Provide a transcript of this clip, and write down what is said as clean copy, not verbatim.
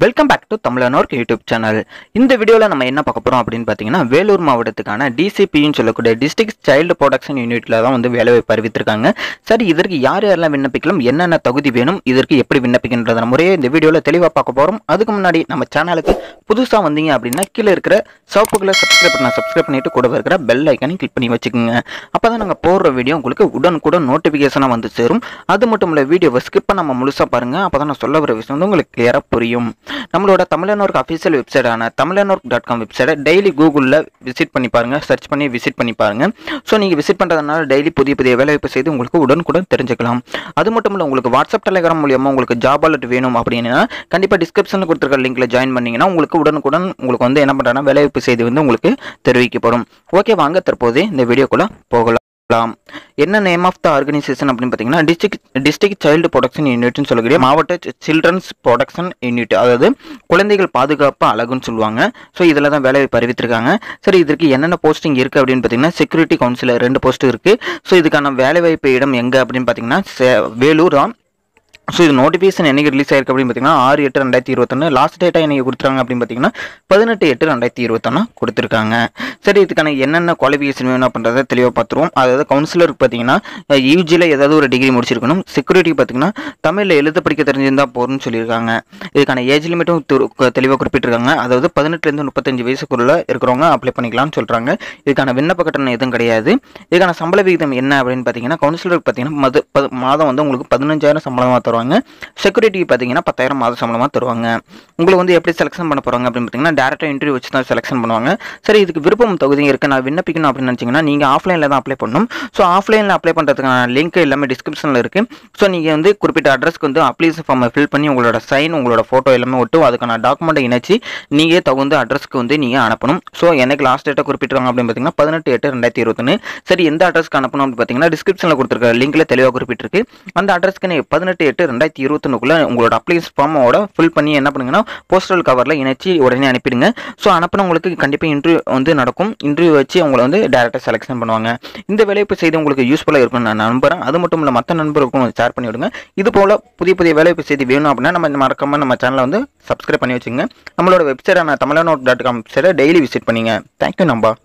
Welcome back to Tamil Nork YouTube channel. In this video, we will talk about Velur Mavadatthukana DCP, District Child Protection Unit. Sir, this is the video. நம்மளோட Tamil நார்க் official website ஆன tamilanwork.com website daily google ல visit பண்ணி பாருங்க search பண்ணி visit பண்ணி பாருங்க so நீங்க visit பண்றதனால daily புதிய வேலைவாய்ப்பு செய்து உங்களுக்கு உடனுக்குடன் தெரிஞ்சுக்கலாம் அதுமட்டும் இல்ல உங்களுக்கு whatsapp telegram மூலமா உங்களுக்கு job alert வேணும் அப்படினா கண்டிப்பா descriptionல கொடுத்திருக்கிற linkல join பண்ணீங்கனா உங்களுக்கு உடனுக்குடன் உங்களுக்கு வந்து என்ன பண்றானா வேலைவாய்ப்பு செய்து வந்து உங்களுக்கு தெரிவிக்கப்படும் ஓகே வாங்க தற்போதே இந்த வீடியோக்குள்ள போகலாம் என்ன name of the organization அப்படினு பாத்தீங்கன்னா district child protection unit னு சொல்லுங்க மாவட்ட children's protection unit அதாவது குழந்தைகள் பாதுகாப்பு அலகுன்னு சொல்வாங்க சோ இதல தான் வேலை பரிவித்திருக்காங்க சரி இதுக்கு என்னென்ன போஸ்டிங் இருக்கு அப்படினு பாத்தீங்கன்னா செக்யூரிட்டி கவுன்சிலர் 2 போஸ்ட் இருக்கு சோ இதுக்கான வேலை வாய்ப்பு இடம் எங்க அப்படினு பாத்தீங்கன்னா Vellore So, the notification is released in 6-8-2021. Last data is released in 18-8-2021. So, this is the qualification of the counselor. UG is a degree. Security is Tamil. This is the age limit of the 18-35 This is the winner. This is the counselor. Security Pathina Patera Masamama Turanga. Ungla on the April selection Panaparanga Pimpina, director interview which selection Pananga. Sir, if Virpum Togirkana winner picking up in China, Ninga offline la apply ponum. So offline apply Pantana link, Lama description lurkim. So Nigan the Kurpit address Kunda, please from a fill Pani, Ugla sign, Ugla photo, Elmo, other kind of document in a chi, Niga Tagunda address Kundi, Nianapunum. So Yanak last data Kurpitanga Pimpina, Pathana theatre and Datirutane. Sir, in the address Kanapunam Pathina, description link, Teleokurpitriki, and the address can a Pathana theatre. And I threw the Nukla and would apply from order, full penny and up postal cover like in a chi or any pinga. So Anapanaka can depend into on the Nadakum, into a chi on the director selection Pananga. In the Valley Poseidon will be useful number, other Mutumata number of Sarpanuranga. Either Pola Pudi Valley Poseid, the Vienna of Nanam and Markaman and Machan on the subscribe on your singer. Amalo website and tamilanwork.com daily visit Paninga. Thank you, number.